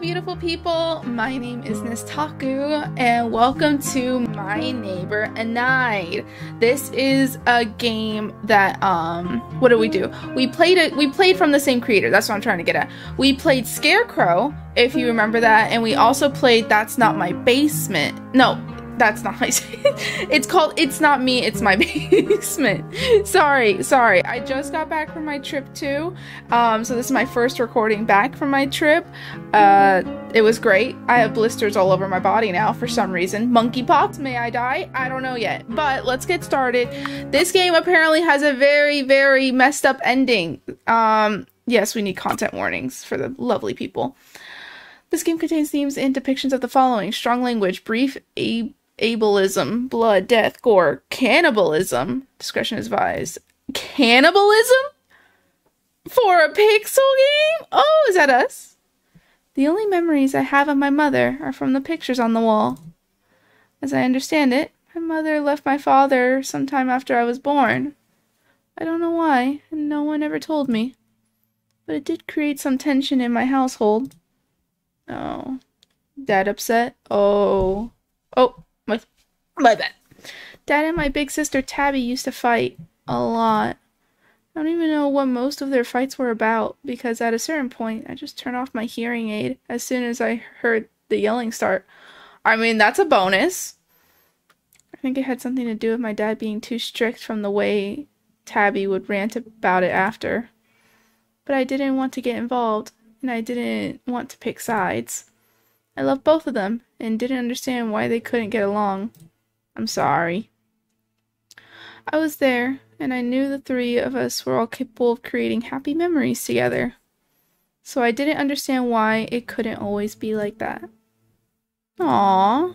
beautiful people, my name is Nestakoo and welcome to My Neighbor Enide. This is a game that what do? We played from the same creator, that's what I'm trying to get at. We played Scarecrow, if you remember that, and we also played That's Not My Basement. No, that's not my it's called It's Not Me, It's My Basement. sorry, I just got back from my trip too, so this is my first recording back from my trip. It was great. I have blisters all over my body now for some reason. Monkeypox, may I die? I don't know yet, but let's get started. This game apparently has a very, very messed up ending. Yes, we need content warnings for the lovely people. This game contains themes and depictions of the following: strong language, brief ableism, blood, death, gore, cannibalism. Discretion is advised. Cannibalism? For a pixel game? Oh, is that us? The only memories I have of my mother are from the pictures on the wall. As I understand it, my mother left my father sometime after I was born. I don't know why, and no one ever told me. But it did create some tension in my household. Oh. Dad upset? Oh. Oh. My bad. Dad and my big sister Tabby used to fight a lot. I don't even know what most of their fights were about, because at a certain point I just turned off my hearing aid as soon as I heard the yelling start. I mean, that's a bonus. I think it had something to do with my dad being too strict from the way Tabby would rant about it after. But I didn't want to get involved, and I didn't want to pick sides. I loved both of them and didn't understand why they couldn't get along. I'm sorry. I was there, and I knew the three of us were all capable of creating happy memories together. So I didn't understand why it couldn't always be like that. Aww.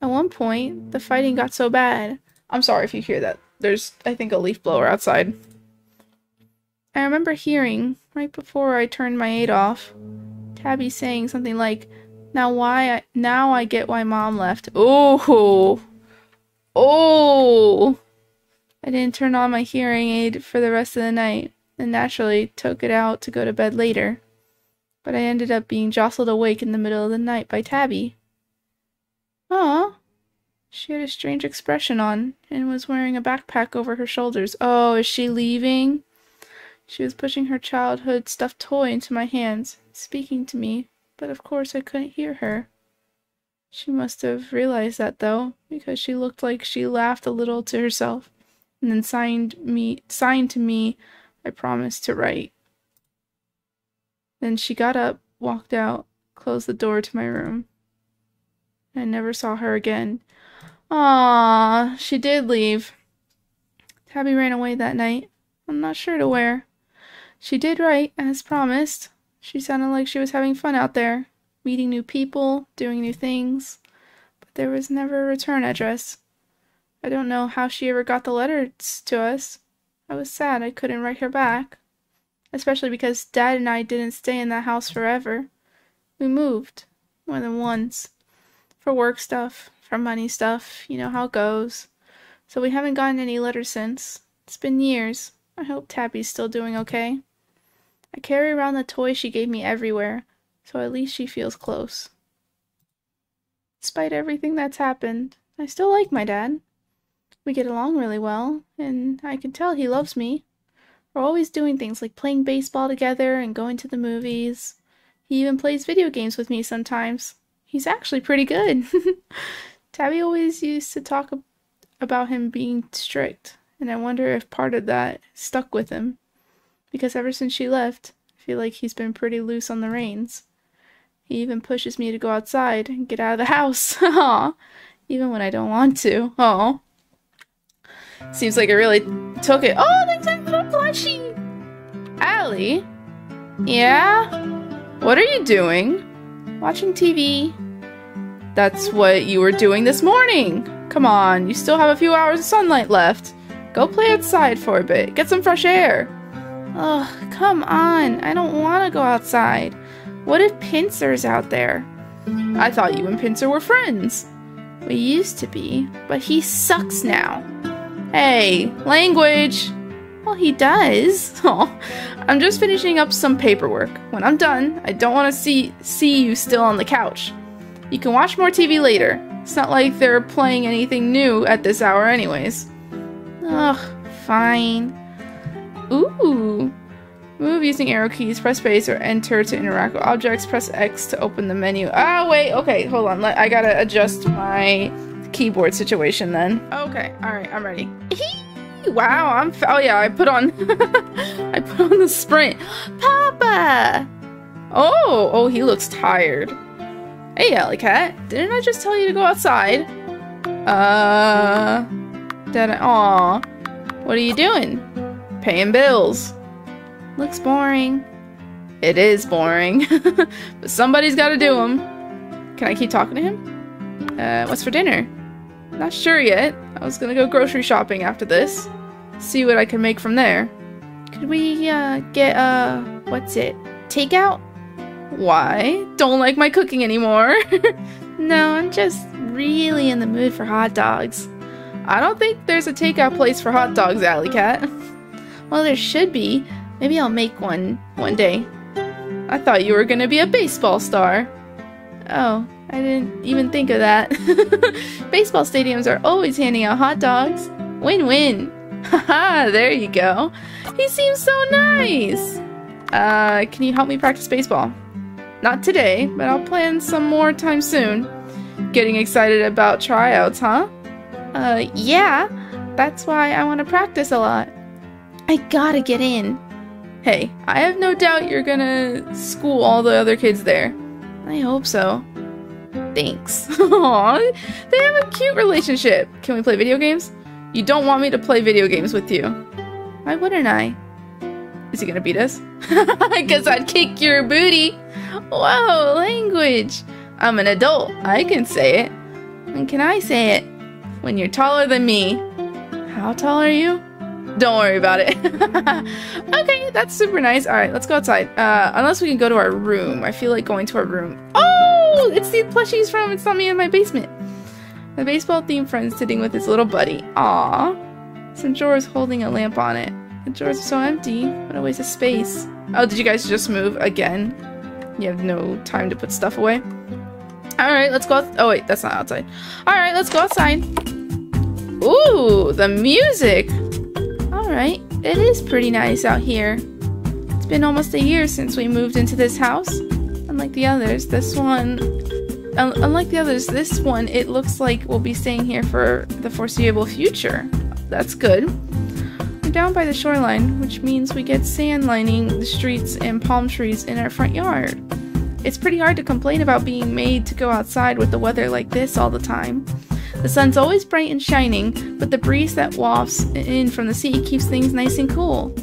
At one point, the fighting got so bad. I'm sorry if you hear that. There's, I think, a leaf blower outside. I remember hearing, right before I turned my aid off, Tabby saying something like, now I get why Mom left. Oh! I didn't turn on my hearing aid for the rest of the night, and naturally took it out to go to bed later. But I ended up being jostled awake in the middle of the night by Tabby. Aw. She had a strange expression on, and was wearing a backpack over her shoulders. Oh, is she leaving? She was pushing her childhood stuffed toy into my hands, speaking to me, but of course I couldn't hear her. She must have realized that, though, because she looked like she laughed a little to herself, and then signed to me I promised to write. Then she got up, walked out, closed the door to my room. I never saw her again. Aww, she did leave. Tabby ran away that night. I'm not sure to where. She did write, as promised. She sounded like she was having fun out there, meeting new people, doing new things, but there was never a return address. I don't know how she ever got the letters to us. I was sad I couldn't write her back, especially because Dad and I didn't stay in that house forever. We moved, more than once, for work stuff, for money stuff, you know how it goes. So we haven't gotten any letters since. It's been years. I hope Tabby's still doing okay. I carry around the toy she gave me everywhere, so at least she feels close. Despite everything that's happened, I still like my dad. We get along really well, and I can tell he loves me. We're always doing things like playing baseball together and going to the movies. He even plays video games with me sometimes. He's actually pretty good. Tabby always used to talk about him being strict, and I wonder if part of that stuck with him. Because ever since she left, I feel like he's been pretty loose on the reins. He even pushes me to go outside and get out of the house. Even when I don't want to. Oh. Seems like it really took it. Oh, they took my plushie! Allie? Yeah? What are you doing? Watching TV. That's what you were doing this morning. Come on, you still have a few hours of sunlight left. Go play outside for a bit. Get some fresh air. Ugh, come on. I don't want to go outside. What if Pincer's out there? I thought you and Pincer were friends. We used to be, but he sucks now. Hey, language! Well, he does. Oh, I'm just finishing up some paperwork. When I'm done, I don't want to see you still on the couch. You can watch more TV later. It's not like they're playing anything new at this hour anyways. Ugh, fine. Ooh. Move using arrow keys, press space, or enter to interact with objects. Press X to open the menu. Oh, wait, okay, hold on. I gotta adjust my keyboard situation then. Okay, alright, I'm ready. Wow, oh yeah, I put on the sprint. Papa! Oh, he looks tired. Hey, Alley Cat, didn't I just tell you to go outside? Aw, what are you doing? Paying bills. Looks boring. It is boring. But somebody's gotta do them. Can I keep talking to him? What's for dinner? Not sure yet. I was gonna go grocery shopping after this. See what I can make from there. Could we, get, what's it? Takeout? Why? Don't like my cooking anymore. No, I'm just really in the mood for hot dogs. I don't think there's a takeout place for hot dogs, Alley Cat. Well, there should be. Maybe I'll make one day. I thought you were gonna be a baseball star. Oh, I didn't even think of that. Baseball stadiums are always handing out hot dogs. Win-win. Haha, there you go. He seems so nice. Can you help me practice baseball? Not today, but I'll plan some more time soon. Getting excited about tryouts, huh? Yeah. That's why I want to practice a lot. I gotta get in. Hey, I have no doubt you're gonna school all the other kids there. I hope so. Thanks. Aww, they have a cute relationship. Can we play video games? You don't want me to play video games with you. Why wouldn't I? Is he gonna beat us? I guess I'd kick your booty. Whoa, language. I'm an adult. I can say it. When can I say it? When you're taller than me. How tall are you? Don't worry about it. Okay, that's super nice. Alright, let's go outside. Unless we can go to our room. I feel like going to our room. Oh! It's the plushies from It's Not Me in My Basement. The baseball-themed friend sitting with his little buddy. Aww. Some drawers holding a lamp on it. The drawers are so empty. What a waste of space. Oh, did you guys just move again? You have no time to put stuff away. Alright, let's go out. Oh, wait, that's not outside. Alright, let's go outside. Ooh, the music! Alright, it is pretty nice out here. It's been almost a year since we moved into this house. Unlike the others, this one, it looks like we'll be staying here for the foreseeable future. That's good. We're down by the shoreline, which means we get sand lining the streets and palm trees in our front yard. It's pretty hard to complain about being made to go outside with the weather like this all the time. The sun's always bright and shining, but the breeze that wafts in from the sea keeps things nice and cool.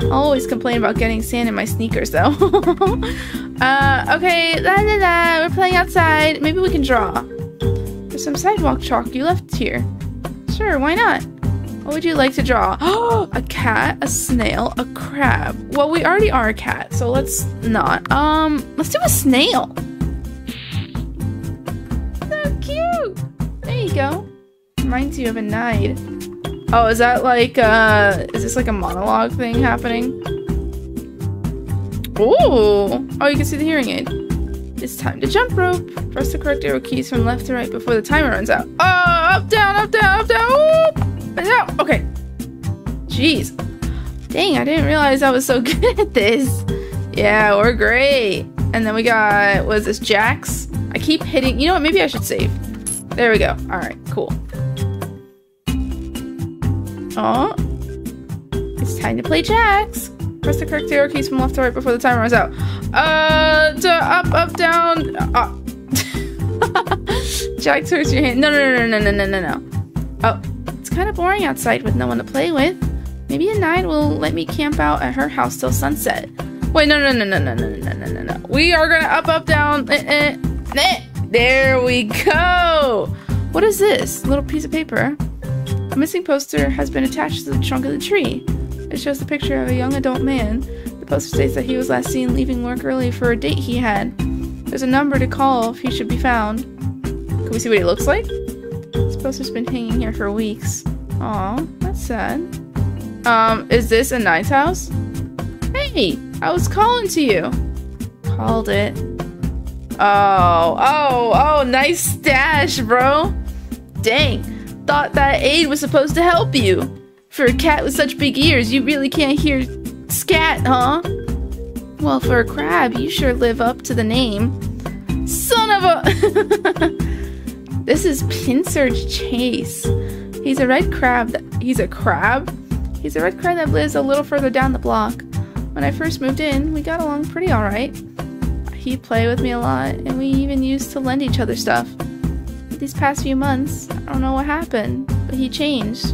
I'll always complain about getting sand in my sneakers, though. Okay, we're playing outside. Maybe we can draw. There's some sidewalk chalk you left here. Sure, why not? What would you like to draw? Oh, a cat, a snail, a crab. Well, we already are a cat, so let's not. Let's do a snail. So cute! There you go. Reminds you of Enide. Oh, is that like, is this like a monologue thing happening? Ooh! Oh, you can see the hearing aid. It's time to jump rope. Press the correct arrow keys from left to right before the timer runs out. Oh, up, down, up, down, up, down, ooh, out. Okay. Jeez. Dang, I didn't realize I was so good at this. Yeah, we're great. And then we got, what is this, Jax? I keep hitting, you know what, maybe I should save. There we go. Alright, cool. Oh, it's time to play Jax. Press the correct arrow keys from left to right before the timer runs out. Up, up, down, up. Jax hurts your hand. No. Oh, it's kind of boring outside with no one to play with. Maybe Enide will let me camp out at her house till sunset. Wait, no. We are gonna up, up, down. There we go! What is this? A little piece of paper. A missing poster has been attached to the trunk of the tree. It shows the picture of a young adult man. The poster states that he was last seen leaving work early for a date he had. There's a number to call if he should be found. Can we see what he looks like? This poster's been hanging here for weeks. Aw, that's sad. Is this a nice house? Hey, I was calling to you. Called it. Oh, nice stash, bro. Dang, thought that aid was supposed to help you. For a cat with such big ears, you really can't hear scat, huh? Well, for a crab, you sure live up to the name. Son of a... This is Pincer Chase. He's a red crab that... He's a crab? He's a red crab that lives a little further down the block. When I first moved in, we got along pretty alright. He'd play with me a lot, and we even used to lend each other stuff. But these past few months, I don't know what happened, but he changed.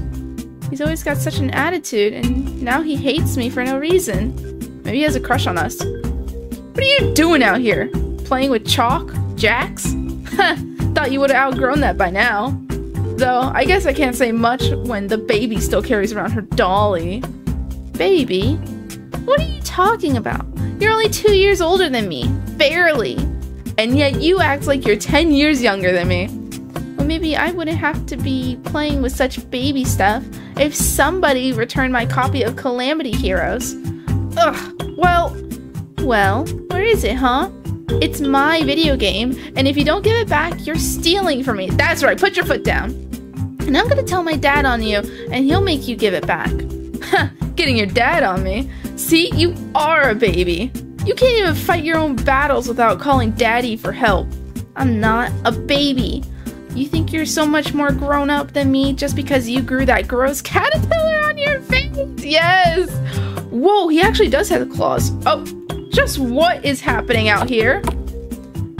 He's always got such an attitude, and now he hates me for no reason. Maybe he has a crush on us. What are you doing out here? Playing with chalk? Jacks? Thought you would have outgrown that by now. Though, I guess I can't say much when the baby still carries around her dolly. Baby? What are you talking about? You're only 2 years older than me. Barely. And yet you act like you're 10 years younger than me. Well, maybe I wouldn't have to be playing with such baby stuff if somebody returned my copy of Calamity Heroes. Ugh, well, where is it, huh? It's my video game, and if you don't give it back, you're stealing from me. That's right, put your foot down. And I'm gonna tell my dad on you, and he'll make you give it back. Ha, getting your dad on me. See, you are a baby. You can't even fight your own battles without calling daddy for help. I'm not a baby. You think you're so much more grown up than me just because you grew that gross caterpillar on your face? Yes! Whoa, he actually does have claws. Oh, just what is happening out here?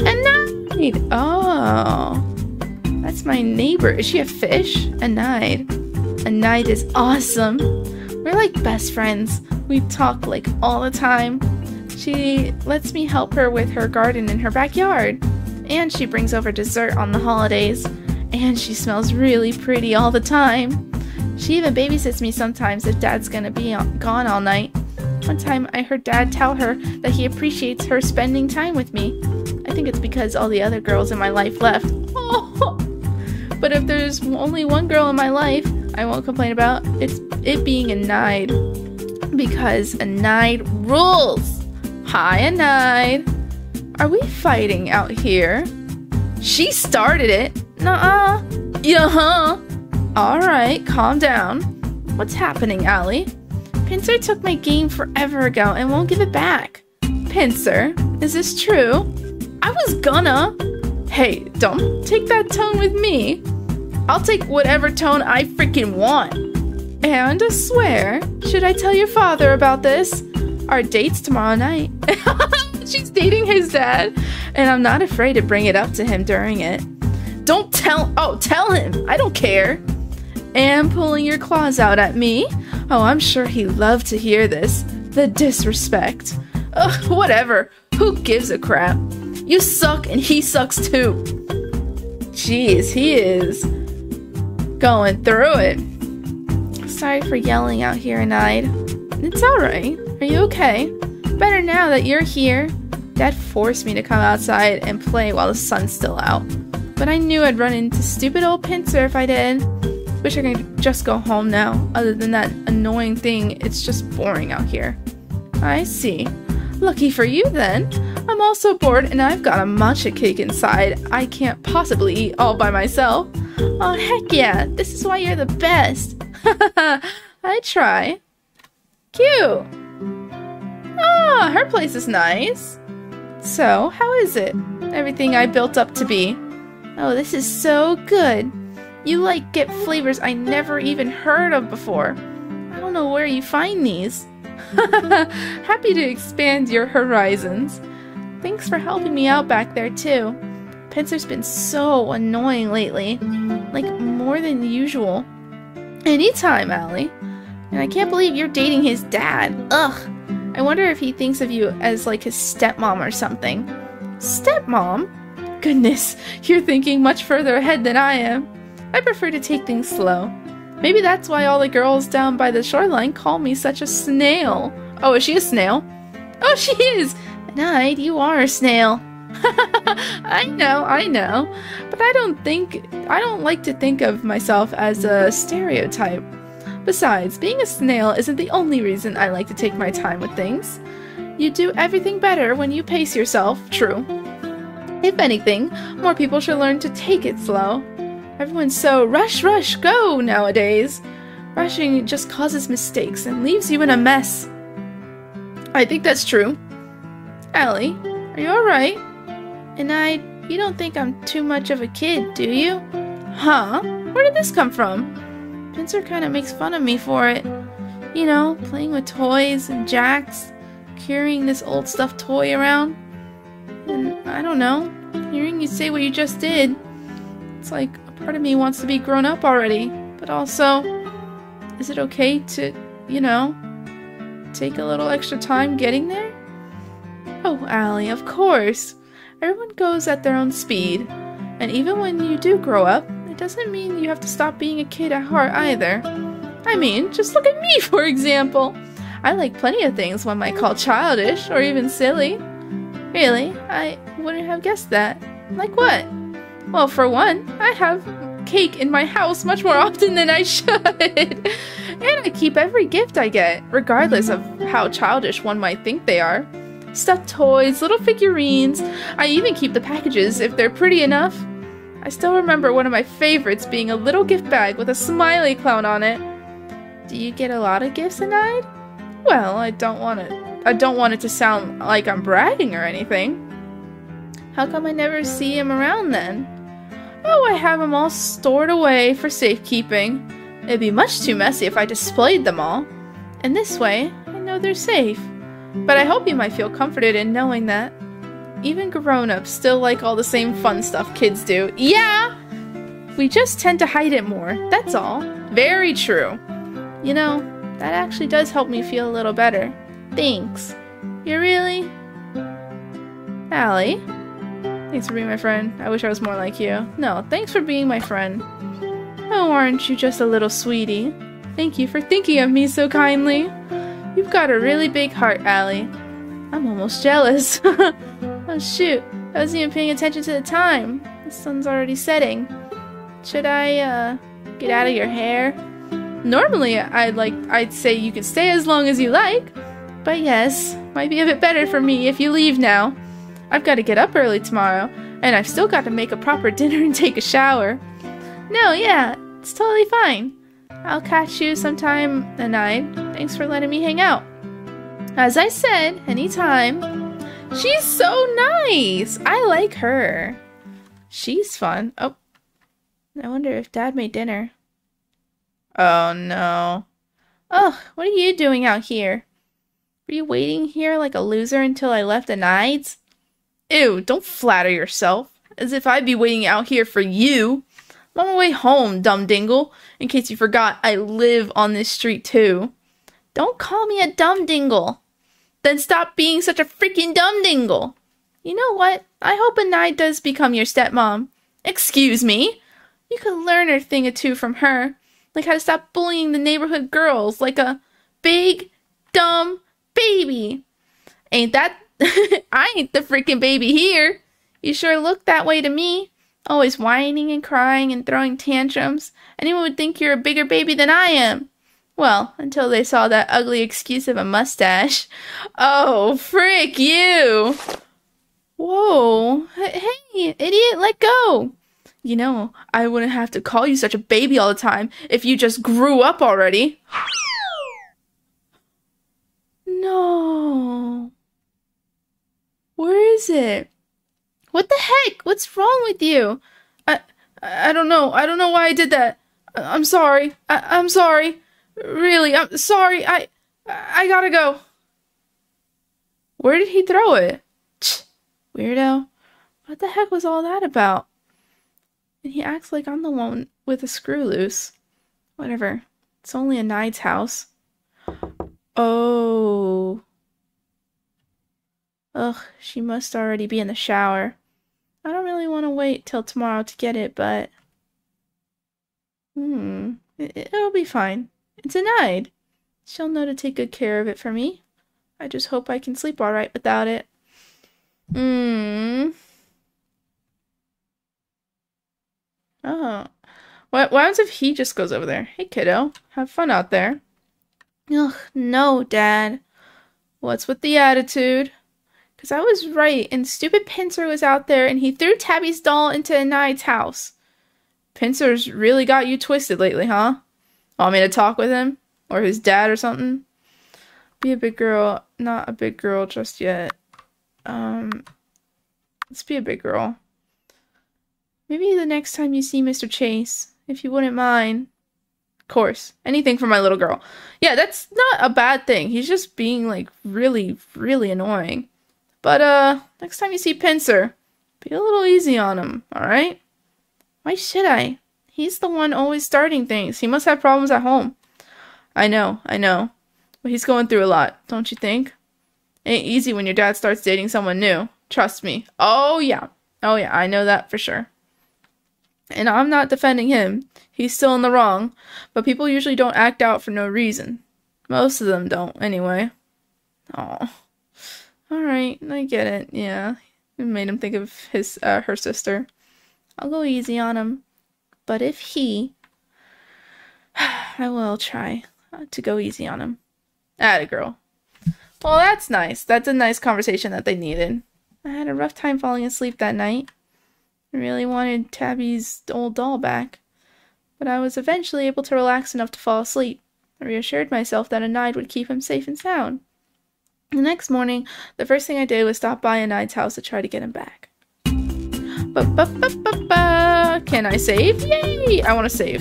Enide. Oh, that's my neighbor. Is she a fish? Enide. Enide is awesome. We're like best friends. We talk like all the time. She lets me help her with her garden in her backyard. And she brings over dessert on the holidays. And she smells really pretty all the time. She even babysits me sometimes if dad's gonna be gone all night. One time I heard dad tell her that he appreciates her spending time with me. I think it's because all the other girls in my life left. Oh. But if there's only one girl in my life I won't complain about, it's it being Enide. Because Enide rules! Hi, Enide! Are we fighting out here? She started it! Nuh-uh! Yeah-huh! Alright, calm down. What's happening, Allie? Pincer took my game forever ago and won't give it back. Pincer, is this true? I was gonna! Hey, don't take that tone with me. I'll take whatever tone I freaking want. And I swear, should I tell your father about this? Our date's tomorrow night. She's dating his dad, and I'm not afraid to bring it up to him during it. Don't tell- oh, tell him! I don't care! And pulling your claws out at me? Oh, I'm sure he'd love to hear this. The disrespect. Ugh, whatever. Who gives a crap? You suck and he sucks too. Jeez, he is going through it. Sorry for yelling out here, Enide. It's alright. Are you okay? Better now that you're here. Dad forced me to come outside and play while the sun's still out. But I knew I'd run into stupid old Pincer if I did. Wish I could just go home now. Other than that annoying thing, it's just boring out here. I see. Lucky for you then. I'm also bored and I've got a matcha cake inside I can't possibly eat all by myself. Oh heck yeah, this is why you're the best. I try. Cute. Ah, her place is nice. So, how is it? Everything I built up to be. Oh, this is so good. You like get flavors I never even heard of before. I don't know where you find these. Happy to expand your horizons. Thanks for helping me out back there too. Pincer's been so annoying lately. Like more than usual. Anytime, Allie. And I can't believe you're dating his dad. Ugh. I wonder if he thinks of you as like his stepmom or something. Stepmom? Goodness, you're thinking much further ahead than I am. I prefer to take things slow. Maybe that's why all the girls down by the shoreline call me such a snail. Oh, is she a snail? Oh, she is! Enide, you are a snail. I know. But I don't like to think of myself as a stereotype. Besides, being a snail isn't the only reason I like to take my time with things. You do everything better when you pace yourself, true. If anything, more people should learn to take it slow. Everyone's so rush, rush, go nowadays. Rushing just causes mistakes and leaves you in a mess. I think that's true. Allie, are you alright? Enide, you don't think I'm too much of a kid, do you? Huh? Where did this come from? Pincer kind of makes fun of me for it. You know, playing with toys and jacks, carrying this old stuffed toy around. And, I don't know, hearing you say what you just did, it's like a part of me wants to be grown up already. But also, is it okay to, you know, take a little extra time getting there? Oh, Allie, of course. Everyone goes at their own speed. And even when you do grow up, it doesn't mean you have to stop being a kid at heart either. I mean, just look at me, for example. I like plenty of things one might call childish or even silly. Really, I wouldn't have guessed that. Like what? Well, for one, I have cake in my house much more often than I should. And I keep every gift I get, regardless of how childish one might think they are. Stuffed toys, little figurines. I even keep the packages if they're pretty enough. I still remember one of my favorites being a little gift bag with a smiley clown on it. Do you get a lot of gifts, Enide? Well, I don't want it to sound like I'm bragging or anything. How come I never see him around then? Oh, I have them all stored away for safekeeping. It'd be much too messy if I displayed them all. And this way, I know they're safe. But I hope you might feel comforted in knowing that. Even grown-ups still like all the same fun stuff kids do. Yeah! We just tend to hide it more, that's all. Very true. You know, that actually does help me feel a little better. Thanks. You really? Allie? Thanks for being my friend. I wish I was more like you. No, thanks for being my friend. Oh, aren't you just a little sweetie? Thank you for thinking of me so kindly. You've got a really big heart, Allie. I'm almost jealous. Oh shoot, I wasn't even paying attention to the time. The sun's already setting. Should I, get out of your hair? Normally, I'd say you can stay as long as you like. But yes, might be a bit better for me if you leave now. I've got to get up early tomorrow, and I've still got to make a proper dinner and take a shower. No, yeah, it's totally fine. I'll catch you sometime, Enide. Thanks for letting me hang out. As I said, anytime. She's so nice! I like her. She's fun. Oh. I wonder if Dad made dinner. Oh, no. Ugh, what are you doing out here? Were you waiting here like a loser until I left Enide's? Ew, don't flatter yourself. As if I'd be waiting out here for you. I'm on my way home, dumb dingle. In case you forgot, I live on this street, too. Don't call me a dumb dingle. Then stop being such a freaking dumb dingle. You know what? I hope Enide does become your stepmom. Excuse me? You could learn a thing or two from her. Like how to stop bullying the neighborhood girls like a big, dumb baby. Ain't that... I ain't the freaking baby here. You sure look that way to me. Always whining and crying and throwing tantrums. Anyone would think you're a bigger baby than I am. Well, until they saw that ugly excuse of a mustache. Oh, frick you! Whoa. Hey, idiot, let go! You know, I wouldn't have to call you such a baby all the time if you just grew up already. No. Where is it? What the heck? What's wrong with you? I don't know. I don't know why I did that. I'm sorry. I'm sorry. Really, I'm sorry, I gotta go. Where did he throw it? Tch, weirdo. What the heck was all that about? And he acts like I'm the one with a screw loose. Whatever, it's only Enide's house. Oh. Ugh, she must already be in the shower. I don't really want to wait till tomorrow to get it, but... It'll be fine. It's Enide. She'll know to take good care of it for me. I just hope I can sleep all right without it. Oh. What happens if he just goes over there? Hey, kiddo. Have fun out there. Ugh, no, Dad. What's with the attitude? Because I was right, and stupid Pincer was out there, and he threw Tabby's doll into Enide's house. Pincer's really got you twisted lately, huh? Want me to talk with him? Or his dad or something? Be a big girl. Not a big girl just yet. Let's be a big girl. Maybe the next time you see Mr. Chase, if you wouldn't mind. Of course. Anything for my little girl. Yeah, that's not a bad thing. He's just being, like, really, really annoying. But, next time you see Pincer, be a little easy on him, alright? Why should I? He's the one always starting things. He must have problems at home. I know. But he's going through a lot, don't you think? It ain't easy when your dad starts dating someone new. Trust me. Oh, yeah, I know that for sure. And I'm not defending him. He's still in the wrong. But people usually don't act out for no reason. Most of them don't, anyway. Oh. Alright, I get it. Yeah. It made him think of his her sister. I'll go easy on him. But if he... I will try to go easy on him. Atta girl. Well, that's nice. That's a nice conversation that they needed. I had a rough time falling asleep that night. I really wanted Tabby's old doll back. But I was eventually able to relax enough to fall asleep. I reassured myself that Enide would keep him safe and sound. The next morning, the first thing I did was stop by Enide's house to try to get him back. Can I save? Yay! I want to save.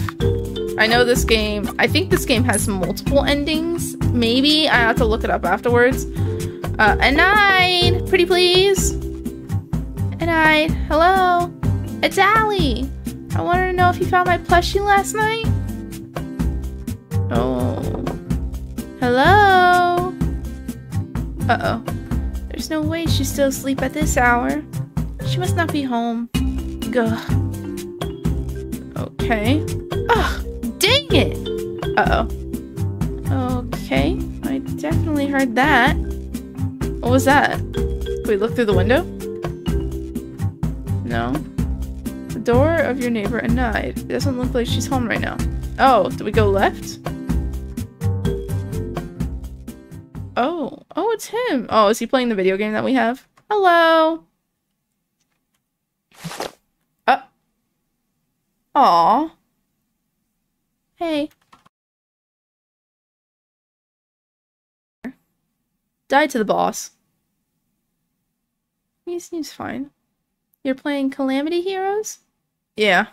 I know this game. I think this game has multiple endings. Maybe. I have to look it up afterwards. Enide! Pretty please! Enide, hello! It's Allie! I wanted to know if you found my plushie last night? Oh. Hello? Uh-oh. There's no way she's still asleep at this hour. She must not be home. Ugh. Okay. Ugh! Dang it! Uh-oh. Okay. I definitely heard that. What was that? Can we look through the window? No. The door of your neighbor Enide. It doesn't look like she's home right now. Oh, do we go left? Oh, it's him. Oh, is he playing the video game that we have? Hello. Aw. Hey. Die to the boss. He seems fine. You're playing Calamity Heroes? Yeah.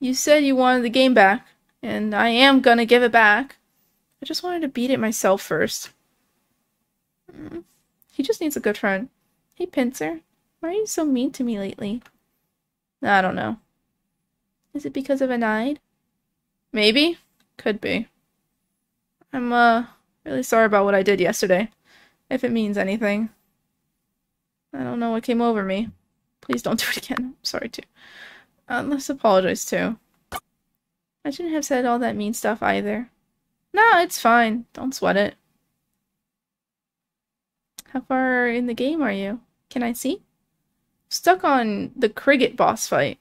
You said you wanted the game back, and I am gonna give it back. I just wanted to beat it myself first. He just needs a good friend. Hey, Pincer. Why are you so mean to me lately? I don't know. Is it because of Enide? Maybe. Could be. I'm, really sorry about what I did yesterday. If it means anything. I don't know what came over me. Please don't do it again. I'm sorry too. Let's apologize too. I shouldn't have said all that mean stuff either. No, it's fine. Don't sweat it. How far in the game are you? Can I see? Stuck on the cricket boss fight.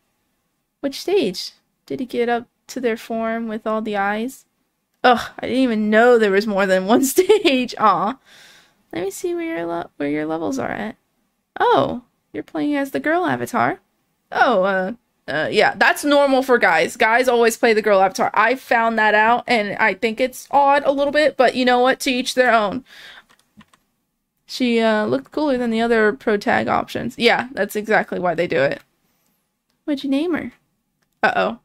Which stage? Did he get up to their form with all the eyes? Ugh, I didn't even know there was more than one stage. Aw. Let me see where your levels are at. Oh, you're playing as the girl avatar? Oh, yeah, that's normal for guys. Guys always play the girl avatar. I found that out, and I think it's odd a little bit, but you know what? To each their own. She looked cooler than the other pro tag options. Yeah, that's exactly why they do it. What'd you name her? Uh-oh.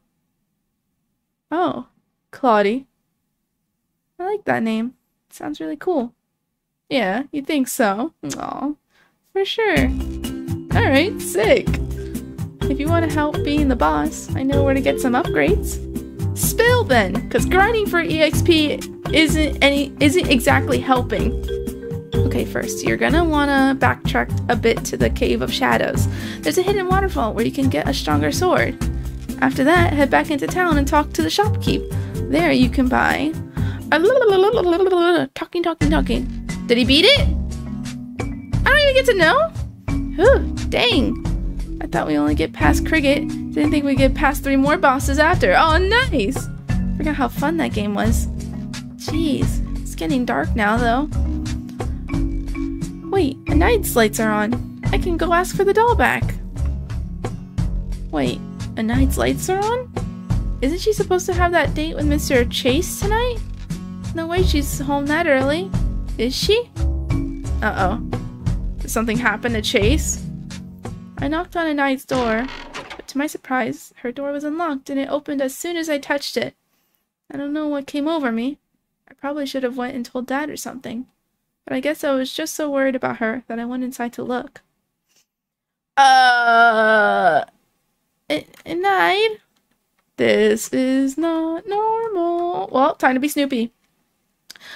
Oh, Claudie. I like that name. It sounds really cool. Yeah, you think so? Aw. For sure. Alright, sick. If you want to help being the boss, I know where to get some upgrades. Spill then, because grinding for EXP isn't exactly helping. Okay, first, you're gonna wanna backtrack a bit to the Cave of Shadows. There's a hidden waterfall where you can get a stronger sword. After that, head back into town and talk to the shopkeep. There you can buy... Talking. Did he beat it? I don't even get to know? Whew, dang. I thought we only get past Cricket. Didn't think we'd get past 3 more bosses after. Oh, nice! Forgot how fun that game was. Jeez, it's getting dark now, though. Wait, Enide's lights are on. I can go ask for the doll back. Wait, Enide's lights are on? Isn't she supposed to have that date with Mr. Chase tonight? No way she's home that early. Is she? Uh-oh. Did something happen to Chase? I knocked on Enide's door, but to my surprise, her door was unlocked and it opened as soon as I touched it. I don't know what came over me. I probably should have went and told Dad or something, but I guess I was just so worried about her that I went inside to look. Enide? This is not normal. Well, time to be Snoopy.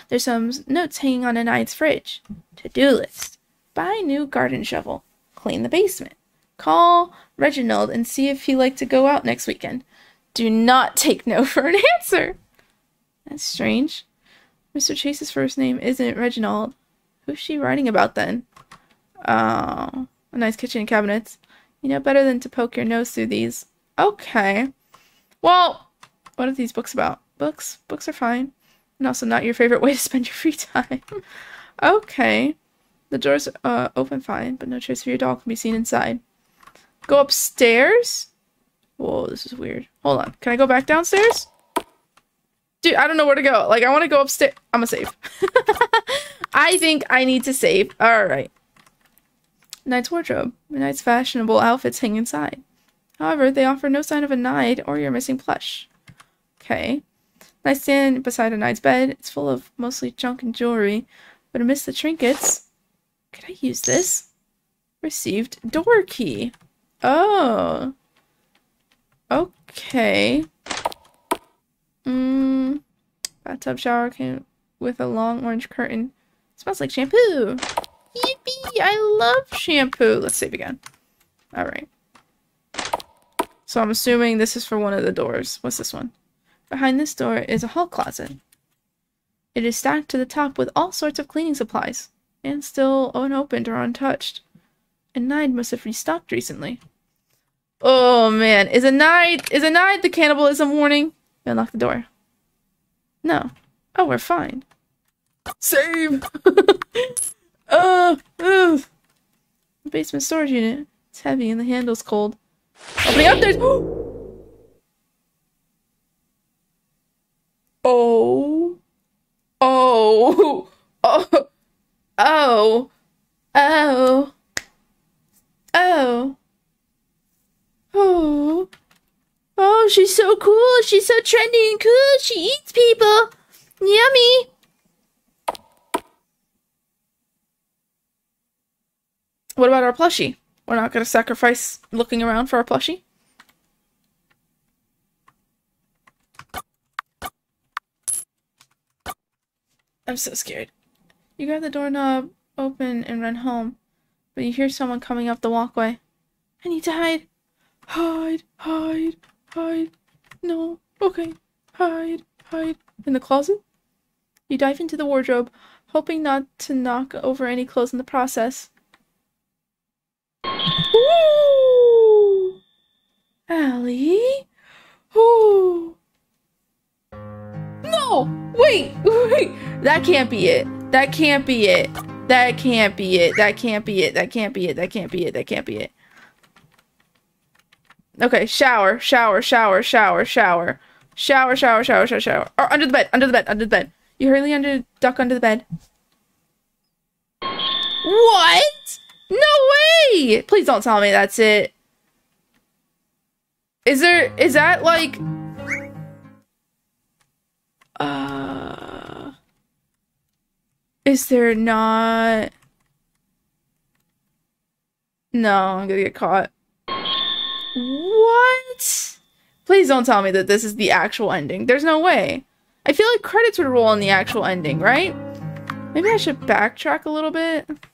There's some notes hanging on Enide's fridge. To-do list. Buy new garden shovel. Clean the basement. Call Reginald and see if he'd like to go out next weekend. Do not take no for an answer. That's strange. Mr. Chase's first name isn't Reginald. Who's she writing about then? Oh, a nice kitchen and cabinets. You know better than to poke your nose through these. Okay. Well, what are these books about? Books? Books are fine. And also not your favorite way to spend your free time. Okay. The door's open fine, but no trace of your doll can be seen inside. Go upstairs? Whoa, this is weird. Hold on. Can I go back downstairs? Dude, I don't know where to go. Like, I want to go upstairs. I'm gonna save. I think I need to save. Alright. Enide's wardrobe. Enide's fashionable outfits hang inside. However, they offer no sign of Enide or your missing plush. Okay. I stand beside Enide's bed. It's full of mostly junk and jewelry, but amidst the trinkets... Could I use this? Received door key. Oh. Okay. Bathtub shower came with a long orange curtain. Smells like shampoo. Yippee! I love shampoo. Let's save again. All right. So I'm assuming this is for one of the doors. What's this one? Behind this door is a hall closet. It is stacked to the top with all sorts of cleaning supplies. And still unopened or untouched. Enide must have restocked recently. Oh man, is Enide the cannibalism warning? We unlock the door. No. Oh, we're fine. Save! The basement storage unit. It's heavy and the handle's cold. Opening up there's- Oh, she's so cool. She's so trendy and cool. She eats people. Yummy. What about our plushie? We're not going to sacrifice looking around for our plushie? I'm so scared. You grab the doorknob open and run home, but you hear someone coming up the walkway. I need to hide. Hide. No. Okay. Hide. In the closet? You dive into the wardrobe, hoping not to knock over any clothes in the process. Ooh! Allie? Ooh! No! Wait! That can't be it. That can't be it. Okay, shower. Or under the bed. You hurriedly duck under the bed. What? No way! Please don't tell me that's it. Is that like... Is there not... No, I'm gonna get caught. What? Please don't tell me that this is the actual ending. There's no way. I feel like credits would roll on the actual ending, right? Maybe I should backtrack a little bit. I'm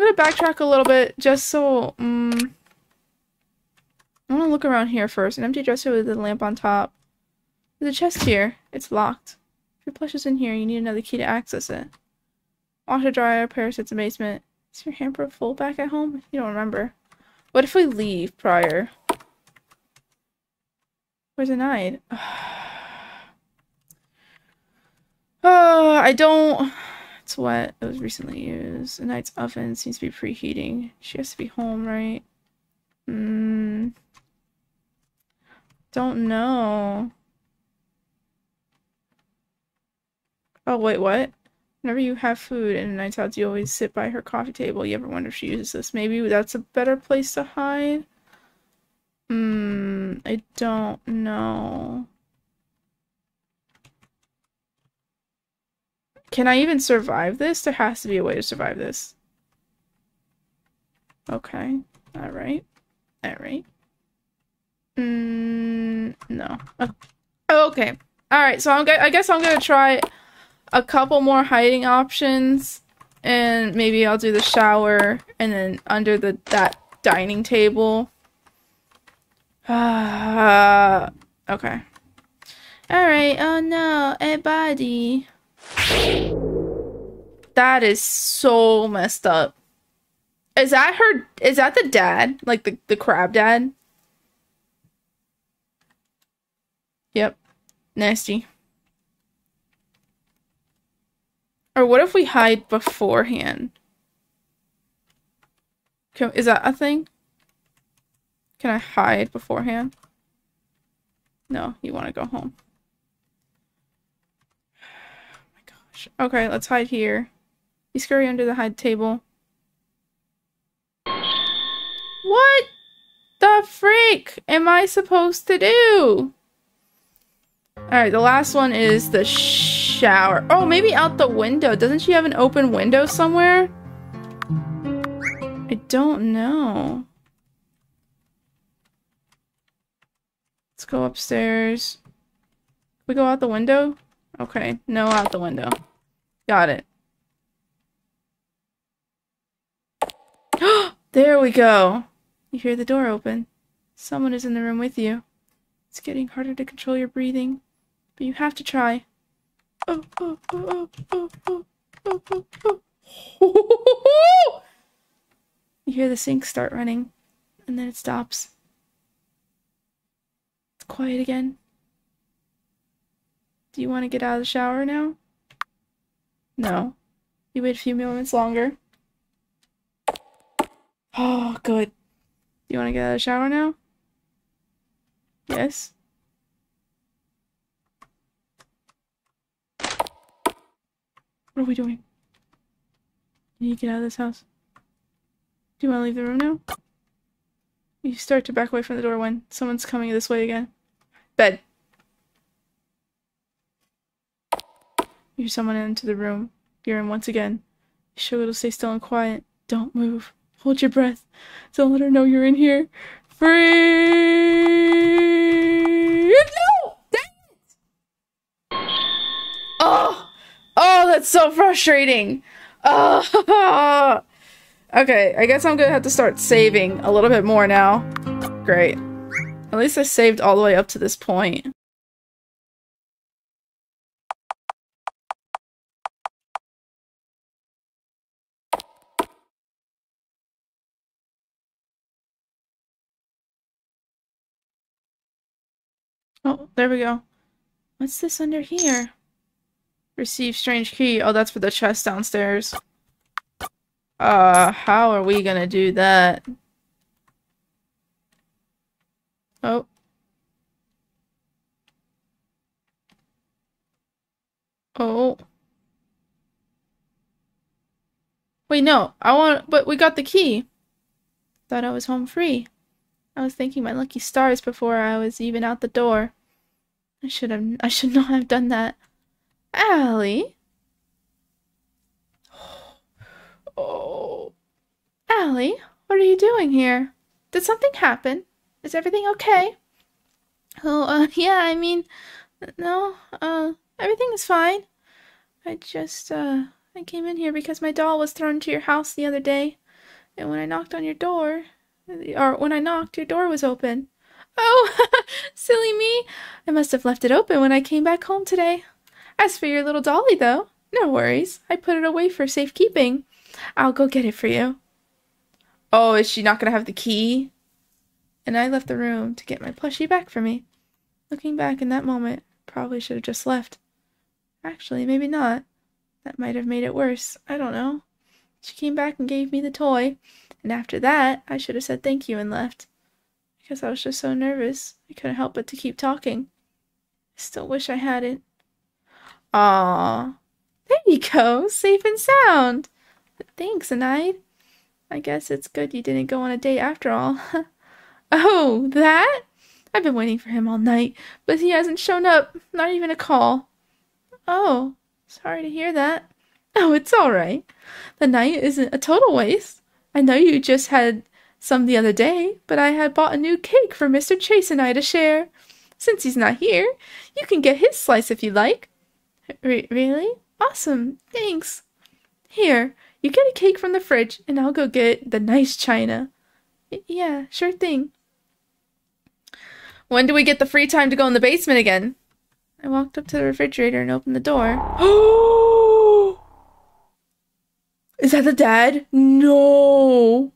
gonna backtrack a little bit just so... I wanna look around here first. An empty dresser with a lamp on top. There's a chest here. It's locked. If your plush is in here, you need another key to access it. Washer dryer, parasite's in the basement. Is your hamper full back at home? You don't remember. What if we leave prior? Where's Enide? Oh, I don't... It's wet. It was recently used. Enide's oven seems to be preheating. She has to be home, right? Don't know. Oh, wait, what? Whenever you have food in Enide's house, you always sit by her coffee table. You ever wonder if she uses this? Maybe that's a better place to hide? I don't know. Can I even survive this? There has to be a way to survive this. Okay. Alright. Alright. No. Okay. Alright, so I guess I'm gonna try a couple more hiding options. And maybe I'll do the shower. And then under the that dining table. Okay. Alright. Oh no. Hey, buddy. That is so messed up. Is that her? Is that the dad? Like the crab dad? Yep. Nasty. Or what if we hide beforehand? Is that a thing? Can I hide beforehand? No, you want to go home. Okay, let's hide here. You scurry under the hide table. What the freak am I supposed to do? Alright, the last one is the shower. Oh, maybe out the window. Doesn't she have an open window somewhere? I don't know. Let's go upstairs. We go out the window? Okay, no out the window. Got it. There we go. You hear the door open. Someone is in the room with you. It's getting harder to control your breathing, but you have to try. Oh, oh, oh, oh, oh, oh, oh, oh, oh. You hear the sink start running, and then it stops. It's quiet again. Do you want to get out of the shower now? No. You wait a few moments longer. Oh, good. Do you want to get out of the shower now? Yes. What are we doing? You need to get out of this house. Do you want to leave the room now? You start to back away from the door when someone's coming this way again. Bed. You're someone into the room. You're in once again. You sure it'll stay still and quiet. Don't move. Hold your breath. Don't let her know you're in here. Free! No! Dang it! Oh! Oh, that's so frustrating. Oh! Okay, I guess I'm gonna have to start saving a little bit more now. Great. At least I saved all the way up to this point. Oh, there we go. What's this under here? Receive strange key. Oh, that's for the chest downstairs. How are we gonna do that? Oh. Oh. Wait, no. But we got the key. Thought I was home free. I was thanking my lucky stars before I was even out the door. I should not have done that. Allie? Oh. Allie, what are you doing here? Did something happen? Is everything okay? Oh, yeah, I mean, no, everything is fine. I just, I came in here because my doll was thrown into your house the other day. And when I knocked on your door... Or when I knocked, your door was open. Oh, silly me. I must have left it open when I came back home today. As for your little dolly, though, no worries. I put it away for safekeeping. I'll go get it for you. Oh, is she not going to have the key? And I left the room to get my plushie back for me. Looking back in that moment, probably should have just left. Actually, maybe not. That might have made it worse. I don't know. She came back and gave me the toy, and after that, I should have said thank you and left. Because I was just so nervous, I couldn't help but to keep talking. I still wish I hadn't. Aww. There you go, safe and sound. Thanks, Enide. I guess it's good you didn't go on a date after all. Oh, that? I've been waiting for him all night, but he hasn't shown up, not even a call. Oh, sorry to hear that. Oh, it's all right. The night isn't a total waste. I know you just had some the other day, but I had bought a new cake for Mr. Chase and I to share. Since he's not here, you can get his slice if you like. Really? Awesome, thanks. Here, you get a cake from the fridge, and I'll go get the nice china. Yeah, sure thing. When do we get the free time to go in the basement again? I walked up to the refrigerator and opened the door. Oh! Is that the dad? No!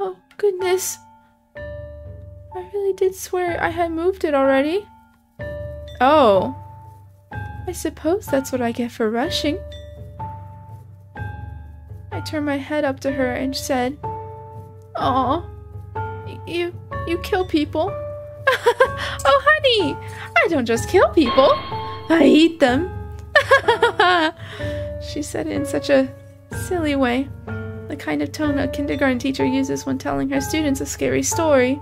Oh, goodness. I really did swear I had moved it already. Oh. I suppose that's what I get for rushing. I turned my head up to her and said, "Aw, you kill people." Oh, honey, I don't just kill people. I eat them. She said it in such a silly way. The kind of tone a kindergarten teacher uses when telling her students a scary story.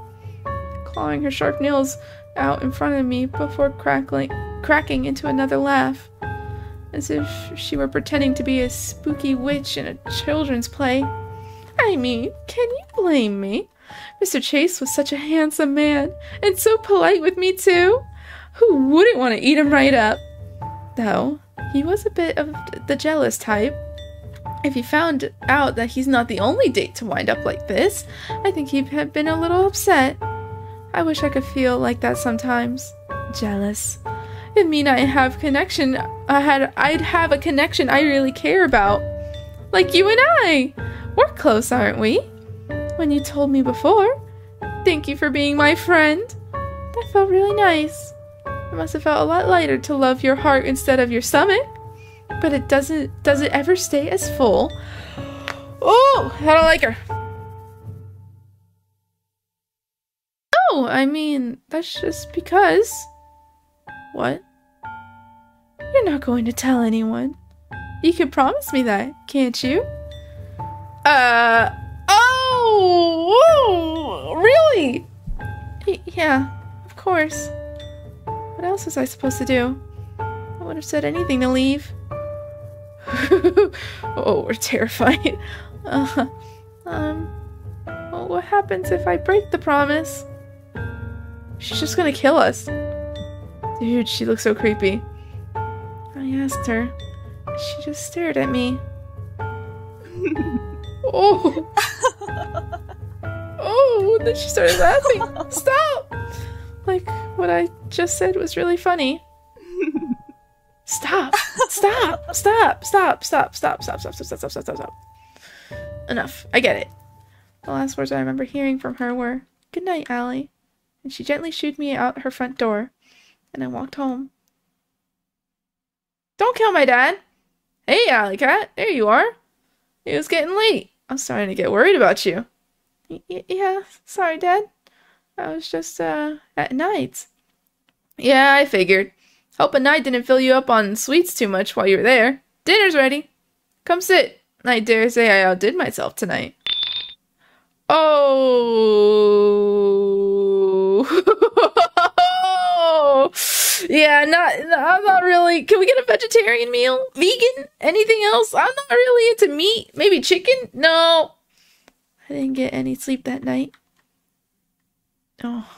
Clawing her sharp nails out in front of me before cracking into another laugh. As if she were pretending to be a spooky witch in a children's play. I mean, can you blame me? Mr. Chase was such a handsome man, and so polite with me too. Who wouldn't want to eat him right up? Though, he was a bit of the jealous type. If he found out that he's not the only date to wind up like this, I think he'd have been a little upset. I wish I could feel like that sometimes. Jealous. It'd mean I'd have a connection I really care about. Like you and I. We're close, aren't we? When you told me before, thank you for being my friend. That felt really nice. It must have felt a lot lighter to love your heart instead of your stomach. But it does it ever stay as full? Oh, I don't like her. Oh, I mean, that's just because... What? You're not going to tell anyone. You can promise me that, can't you? Oh! Whoa, really? Yeah, of course. What else was I supposed to do? I would have said anything to leave. Oh, we're terrified. Well, what happens if I break the promise? She's just gonna kill us. Dude, she looks so creepy. I asked her. She just stared at me. Oh! Oh, then she started laughing. Stop! Like, what I just said was really funny. Stop! Stop! Stop! Stop! Stop! Stop! Stop! Stop! Stop! Stop! Stop! Stop! Stop! Enough. I get it. The last words I remember hearing from her were, "Good night, Allie," and she gently shooed me out her front door, and I walked home. Don't kill my dad! Hey, Allie Cat, there you are! It was getting late. I'm starting to get worried about you. Yeah, sorry, Dad. I was just, at Enide's. Yeah, I figured. Hope Enide didn't fill you up on sweets too much while you were there. Dinner's ready. Come sit. I dare say I outdid myself tonight. Oh! Yeah, I'm not really... Can we get a vegetarian meal? Vegan? Anything else? I'm not really into meat. Maybe chicken? No. I didn't get any sleep that night. Oh.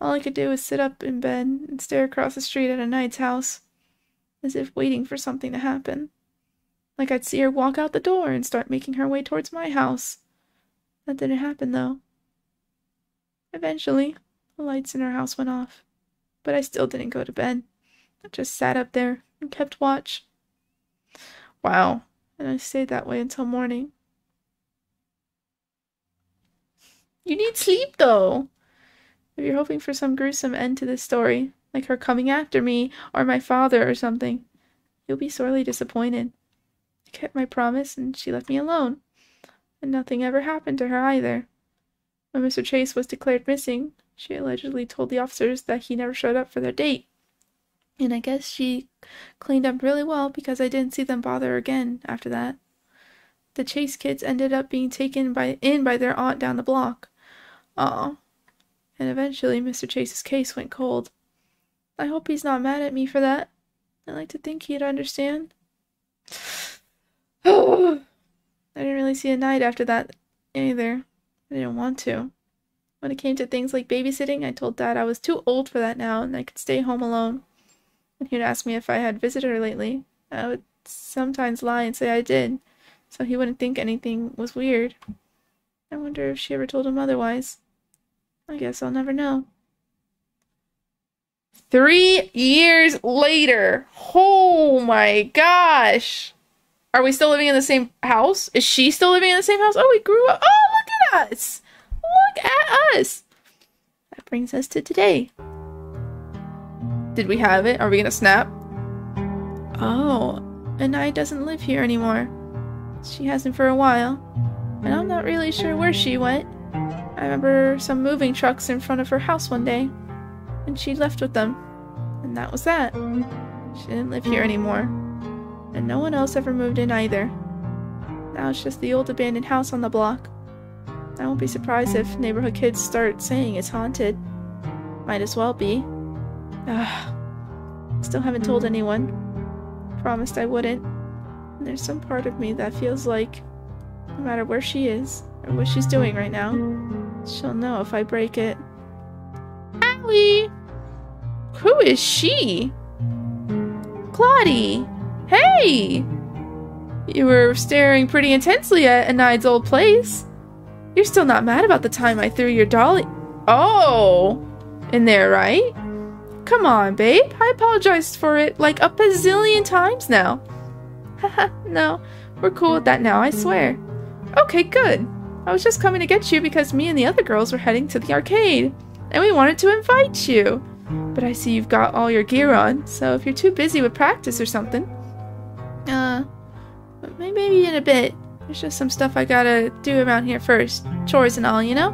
All I could do was sit up in bed and stare across the street at Enide's house, as if waiting for something to happen. Like I'd see her walk out the door and start making her way towards my house. That didn't happen, though. Eventually, the lights in her house went off. But I still didn't go to bed. I just sat up there and kept watch. Wow, and I stayed that way until morning. You need sleep, though. If you're hoping for some gruesome end to this story, like her coming after me or my father or something, you'll be sorely disappointed. I kept my promise, and she left me alone. And nothing ever happened to her either. When Mr. Chase was declared missing, she allegedly told the officers that he never showed up for their date. And I guess she cleaned up really well because I didn't see them bother again after that. The Chase kids ended up being taken in by their aunt down the block. Aw. And eventually Mr. Chase's case went cold. I hope he's not mad at me for that. I'd like to think he'd understand. I didn't really see Enide after that either. I didn't want to. When it came to things like babysitting, I told Dad I was too old for that now and I could stay home alone. And he'd ask me if I had visited her lately. I would sometimes lie and say I did, so he wouldn't think anything was weird. I wonder if she ever told him otherwise. I guess I'll never know. 3 years later! Oh my gosh! Are we still living in the same house? Is she still living in the same house? Oh, we grew up! Oh, look at us! Look at us! That brings us to today. Did we have it? Are we gonna snap? Oh, Enide doesn't live here anymore. She hasn't for a while. And I'm not really sure where she went. I remember some moving trucks in front of her house one day. And she left with them. And that was that. She didn't live here anymore. And no one else ever moved in either. Now it's just the old abandoned house on the block. I won't be surprised if neighborhood kids start saying it's haunted. Might as well be. Still haven't told anyone. Promised I wouldn't. And there's some part of me that feels like, no matter where she is, or what she's doing right now, she'll know if I break it. Allie! Who is she? Claudie! Hey! You were staring pretty intensely at Enide's old place. You're still not mad about the time I threw your dolly— Oh! In there, right? Come on, babe. I apologized for it like a bazillion times now. Haha, no. We're cool with that now, I swear. Okay, good. I was just coming to get you because me and the other girls were heading to the arcade. And we wanted to invite you. But I see you've got all your gear on, so if you're too busy with practice or something... Maybe in a bit. There's just some stuff I gotta do around here first. Chores and all, you know?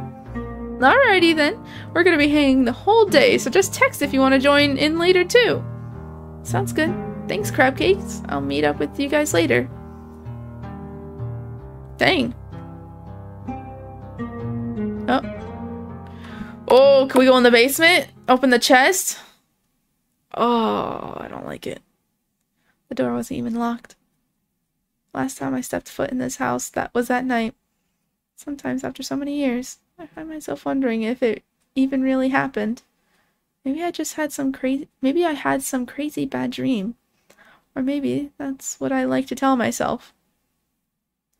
Alrighty then, we're gonna be hanging the whole day, so just text if you want to join in later too. Sounds good. Thanks, Crabcakes. I'll meet up with you guys later. Dang. Oh. Oh, can we go in the basement? Open the chest? Oh, I don't like it. The door wasn't even locked. Last time I stepped foot in this house, that was that night. Sometimes after so many years. I find myself wondering if it even really happened. Maybe I just had some crazy... Maybe I had some crazy bad dream. Or maybe that's what I like to tell myself.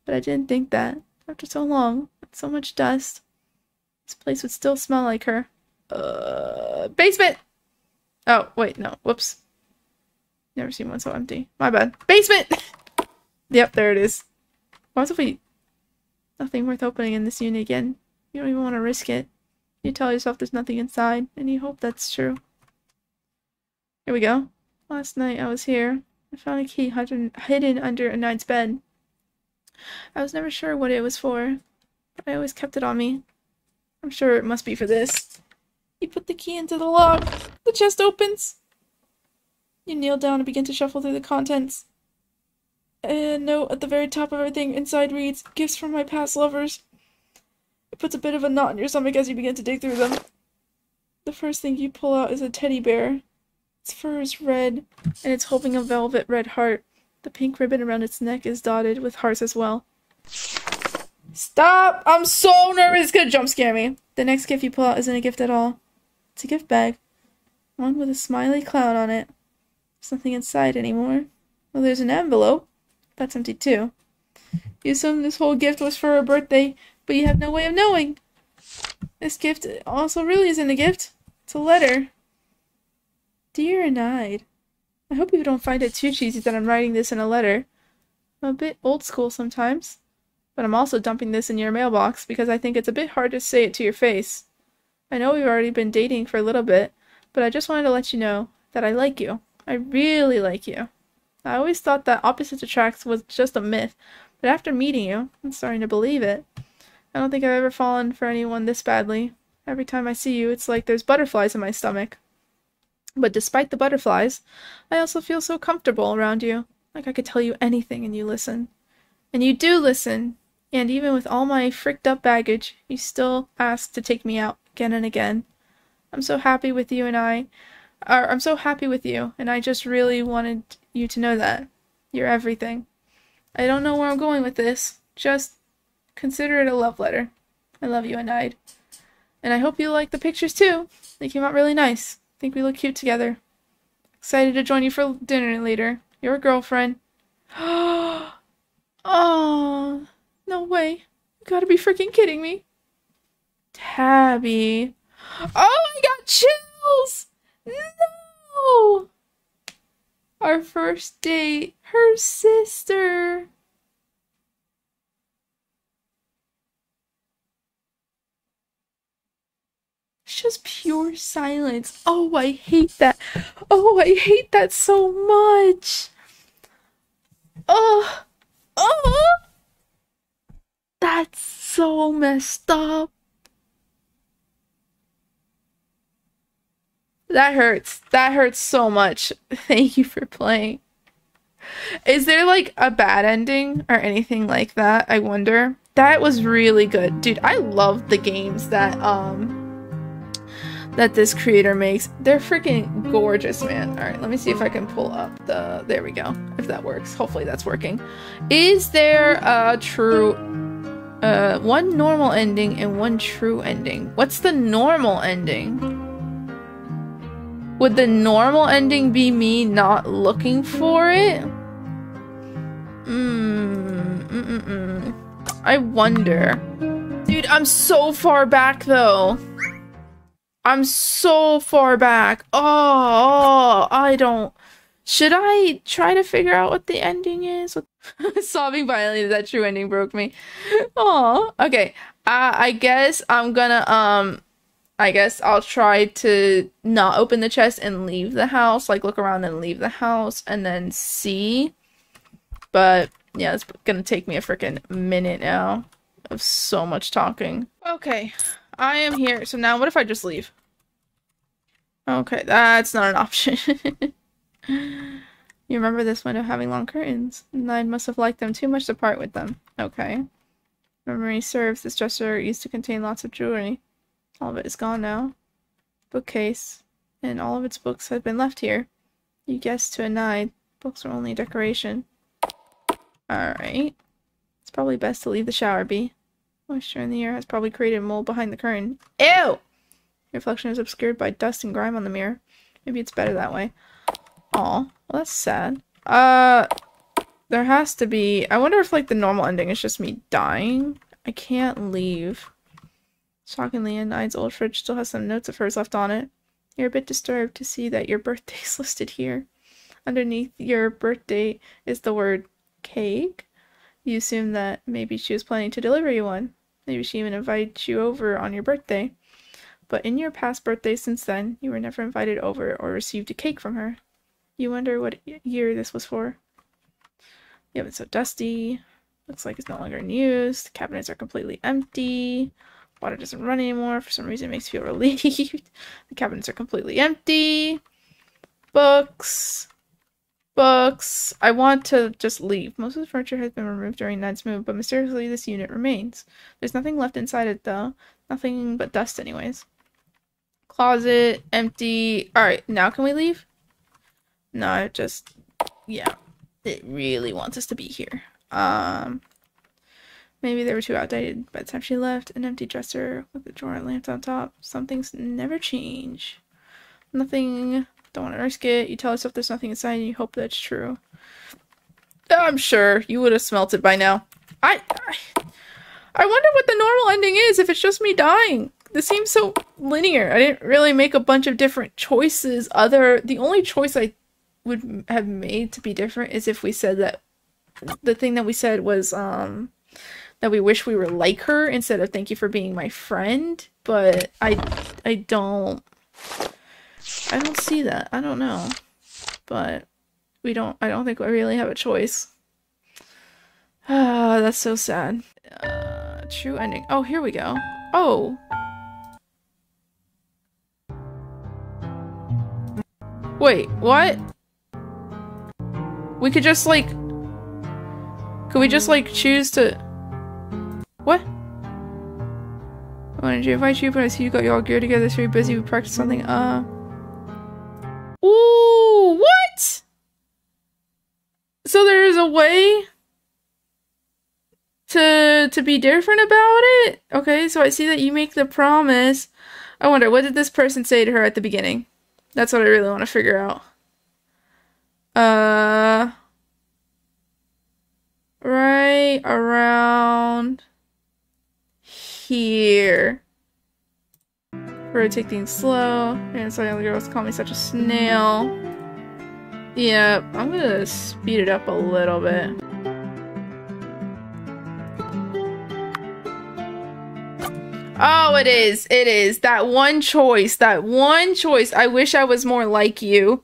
But I didn't think that. After so long, with so much dust, this place would still smell like her. Basement! Oh, wait, no. Whoops. Never seen one so empty. My bad. Basement! Yep, there it is. What if we... Nothing worth opening in this unit again. You don't even want to risk it. You tell yourself there's nothing inside, and you hope that's true. Here we go. Last night I was here. I found a key hidden under Enide's bed. I was never sure what it was for, but I always kept it on me. I'm sure it must be for this. You put the key into the lock. The chest opens. You kneel down and begin to shuffle through the contents. A note at the very top of everything inside reads, "Gifts from my past lovers." It puts a bit of a knot in your stomach as you begin to dig through them. The first thing you pull out is a teddy bear. Its fur is red, and it's holding a velvet red heart. The pink ribbon around its neck is dotted with hearts as well. Stop! I'm so nervous! It's gonna jump scare me! The next gift you pull out isn't a gift at all. It's a gift bag. One with a smiley clown on it. There's nothing inside anymore. Well, there's an envelope. That's empty too. You assume this whole gift was for her birthday, but you have no way of knowing. This gift also really isn't a gift. It's a letter. Dear Enide, I hope you don't find it too cheesy that I'm writing this in a letter. I'm a bit old school sometimes, but I'm also dumping this in your mailbox because I think it's a bit hard to say it to your face. I know we've already been dating for a little bit, but I just wanted to let you know that I like you. I really like you. I always thought that opposites attract was just a myth, but after meeting you, I'm starting to believe it. I don't think I've ever fallen for anyone this badly. Every time I see you, it's like there's butterflies in my stomach. But despite the butterflies, I also feel so comfortable around you, like I could tell you anything and you listen. And you do listen, and even with all my fricked up baggage, you still ask to take me out again and again. I'm so happy with you and I'm so happy with you, and I just really wanted you to know that. You're everything. I don't know where I'm going with this. Just consider it a love letter. I love you, Enide. And I hope you like the pictures, too. They came out really nice. I think we look cute together. Excited to join you for dinner later. Your girlfriend. Oh, no way. You gotta be freaking kidding me. Tabby. Oh, I got chills! No! Our first date. Her sister. Just pure silence. Oh, I hate that. Oh, I hate that so much. Oh, oh, that's so messed up. That hurts. That hurts so much. Thank you for playing. Is there like a bad ending or anything like that? I wonder. That was really good. Dude, I love the games that that this creator makes. They're freaking gorgeous, man. All right, let me see if I can pull up the... There we go. If that works. Hopefully that's working. Is there a true... one normal ending and one true ending. What's the normal ending? Would the normal ending be me not looking for it? I wonder. Dude, I'm so far back, though. I'm so far back. Oh, I don't. Should I try to figure out what the ending is? Sobbing violently, that true ending broke me. Oh, okay. I guess I'm gonna, I guess I'll try to not open the chest and leave the house. Like, look around and leave the house and then see. But, yeah, it's gonna take me a freaking minute now of so much talking. Okay. I am here. So now what if I just leave? Okay, that's not an option. You remember this window having long curtains. Enide must have liked them too much to part with them. Okay. Memory serves. This dresser used to contain lots of jewelry. All of it is gone now. Bookcase. And all of its books have been left here. You guessed to Enide. Books were only a decoration. Alright. It's probably best to leave the shower be. Moisture in the air has probably created mold behind the curtain. Ew! Your reflection is obscured by dust and grime on the mirror. Maybe it's better that way. Aw. Well, that's sad. There has to be... I wonder if, like, the normal ending is just me dying. I can't leave. Shockingly, Enide's old fridge still has some notes of hers left on it. You're a bit disturbed to see that your birthday's listed here. Underneath your birthday is the word cake. You assume that maybe she was planning to deliver you one. Maybe she even invited you over on your birthday. But in your past birthdays since then, you were never invited over or received a cake from her. You wonder what year this was for. You have it so dusty. Looks like it's no longer in use. The cabinets are completely empty. Water doesn't run anymore. For some reason, it makes you feel relieved. The cabinets are completely empty. Books... Books. I want to just leave. Most of the furniture has been removed during Ned's move, but mysteriously this unit remains. There's nothing left inside it, though. Nothing but dust, anyways. Closet. Empty. Alright, now can we leave? No, I just... Yeah. It really wants us to be here. Maybe they were too outdated by the time she left. An empty dresser with a drawer and lamps on top. Some things never change. Nothing... Don't want to risk it. You tell yourself there's nothing inside and you hope that's true. I'm sure you would have smelt it by now. I wonder what the normal ending is if it's just me dying. This seems so linear. I didn't really make a bunch of different choices. The only choice I would have made to be different is if we said that the thing that we said was that we wish we were like her instead of thank you for being my friend, but I don't see that. I don't know. But I don't think we really have a choice. Ah, that's so sad. True ending. Oh, here we go. Oh. Wait, what? We could just like... Could we just like choose to... What? I wanted to invite you, but I see you got your all gear together, so you're busy with practice something. Ooh, what? So there is a way to be different about it? Okay, so I see that you make the promise. I wonder, what did this person say to her at the beginning? That's what I really want to figure out. Right around here. We're taking things slow, and so the girls call me such a snail. Yeah, I'm gonna speed it up a little bit. Oh, it is. It is. That one choice. That one choice. I wish I was more like you.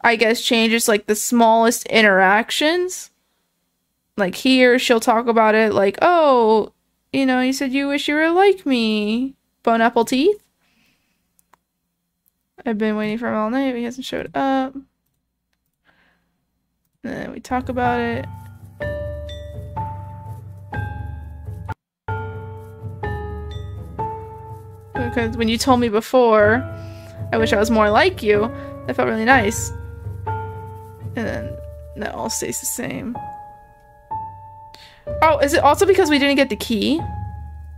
I guess changes like the smallest interactions. Like here, she'll talk about it like, oh, you know, you said you wish you were like me. Bone apple teeth. I've been waiting for him all night. He hasn't showed up. And then we talk about it. Because when you told me before, I wish I was more like you, that felt really nice. And then that all stays the same. Oh, is it also because we didn't get the key?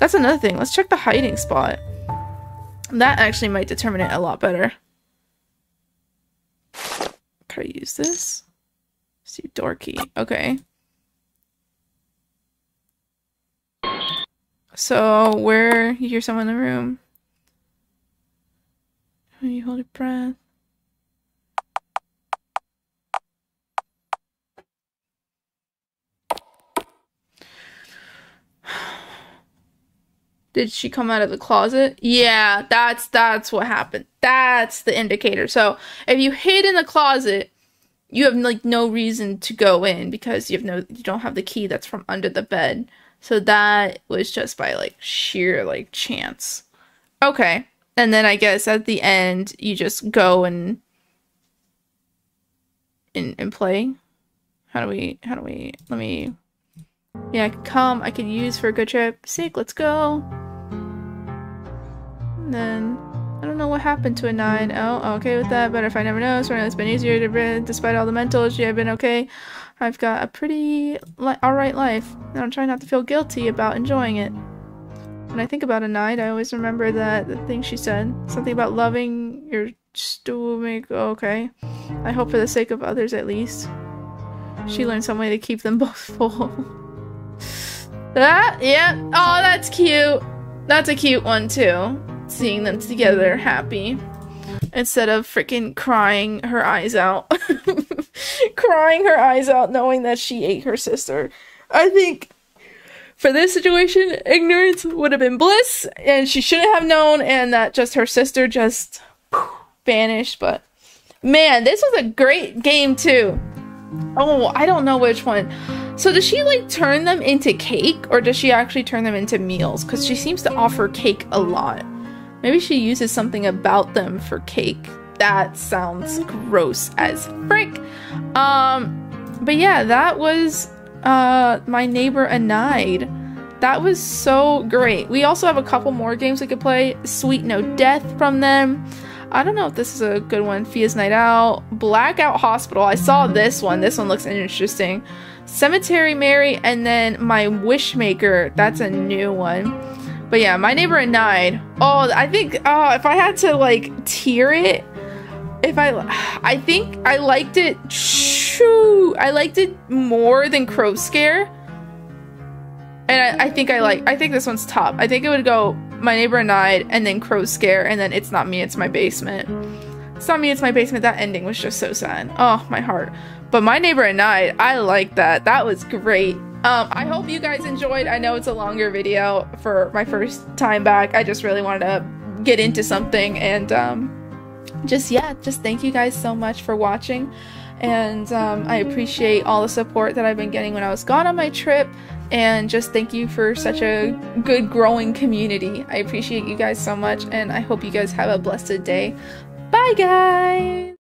That's another thing. Let's check the hiding spot. That actually might determine it a lot better. Can I use this? See, door key. Okay. So, where you hear someone in the room. When you hold your breath. Did she come out of the closet? Yeah, that's what happened. That's the indicator. So, if you hid in the closet, you have like no reason to go in because you don't have the key that's from under the bed. So that was just by like sheer like chance. Okay. And then I guess at the end, you just go and play. How do we, let me, yeah, I could come, I could use for a good trip. Sick, let's go. And then, I don't know what happened to Enide. Oh, okay with that, better if I never know. So it's been easier to breathe despite all the mental issue. I've been okay. I've got a pretty alright life, and I'm trying not to feel guilty about enjoying it. When I think about Enide, I always remember that the thing she said. Something about loving your stomach. Okay. I hope for the sake of others at least. She learned some way to keep them both full. That? Yeah. Oh, that's cute. That's a cute one too. Seeing them together happy. Instead of freaking crying her eyes out. Crying her eyes out knowing that she ate her sister. I think... For this situation, ignorance would have been bliss, and she shouldn't have known, and that just her sister just vanished. But man, this was a great game too. Oh, I don't know which one. So does she like turn them into cake, or does she actually turn them into meals? Because she seems to offer cake a lot. Maybe she uses something about them for cake. That sounds gross as frick. But yeah, that was... My Neighbor Enide. That was so great. We also have a couple more games we could play. Sweet No Death from them. I don't know if this is a good one. Fia's Night Out. Blackout Hospital. I saw this one. This one looks interesting. Cemetery Mary, and then My Wishmaker. That's a new one. But yeah, My Neighbor Enide. Oh, I think if I had to like tier it, I think I liked it. I liked it more than Crow Scare, and I think this one's top. I think it would go My Neighbor Enide, and then Crow Scare, and then It's Not Me, It's My Basement. It's Not Me, It's My Basement. That ending was just so sad. Oh, my heart. But My Neighbor Enide, I like that. That was great. I hope you guys enjoyed. I know it's a longer video for my first time back. I just really wanted to get into something, and just thank you guys so much for watching. And I appreciate all the support that I've been getting when I was gone on my trip, and just thank you for such a good growing community. I appreciate you guys so much, and I hope you guys have a blessed day. Bye guys!